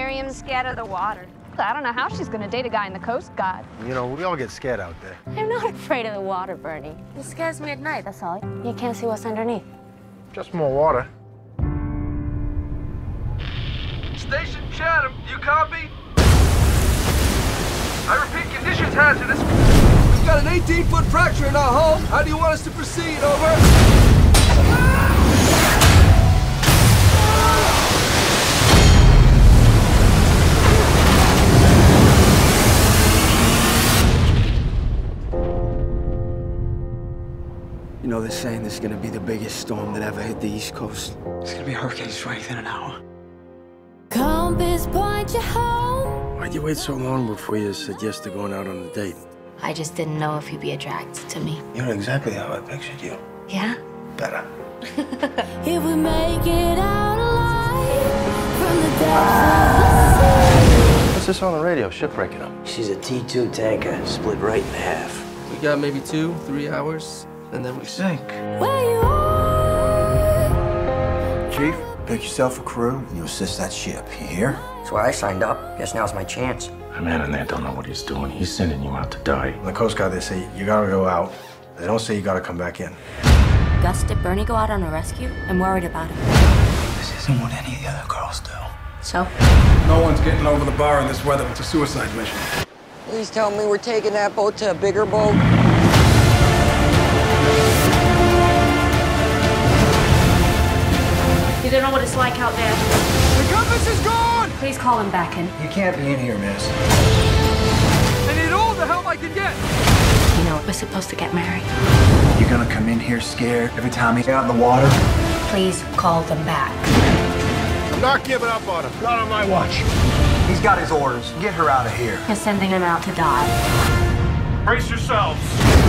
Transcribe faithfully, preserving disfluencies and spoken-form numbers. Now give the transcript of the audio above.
marry him scared of the water. I don't know how she's gonna date a guy in the Coast Guard. You know, we all get scared out there. I'm not afraid of the water, Bernie. It scares me at night, that's all. You can't see what's underneath. Just more water. Station Chatham, you copy? I repeat, conditions hazardous. We've got an eighteen foot fracture in our hull. How do you want us to proceed, over? You know, they're saying this is going to be the biggest storm that ever hit the East Coast. It's going to be hurricane strength in an hour. Compass point you home. Why'd you wait so long before you said yes to going out on a date? I just didn't know if you'd be attracted to me. You're exactly how I pictured you. Yeah? Better. If we make it out alive from the depths of the sea. What's this on the radio? Shipwrecking up. She's a T two tanker, split right in half. We got maybe two, three hours. And then we sink. Chief, pick yourself a crew and you assist that ship. You hear? That's why I signed up. Guess now's my chance. A man in there don't know what he's doing. He's sending you out to die. In the Coast Guard, they say you gotta go out. They don't say you gotta come back in. Gus, did Bernie go out on a rescue? I'm worried about him. This isn't what any of the other girls do. So? No one's getting over the bar in this weather. It's a suicide mission. Please tell me we're taking that boat to a bigger boat. You don't know what it's like out there. The compass is gone! Please call him back in. You can't be in here, miss. I need all the help I can get! You know, we're supposed to get married. You're gonna come in here scared every time you get out in the water? Please call them back. I'm not giving up on him. Not on my watch. He's got his orders. Get her out of here. You're sending him out to die. Brace yourselves.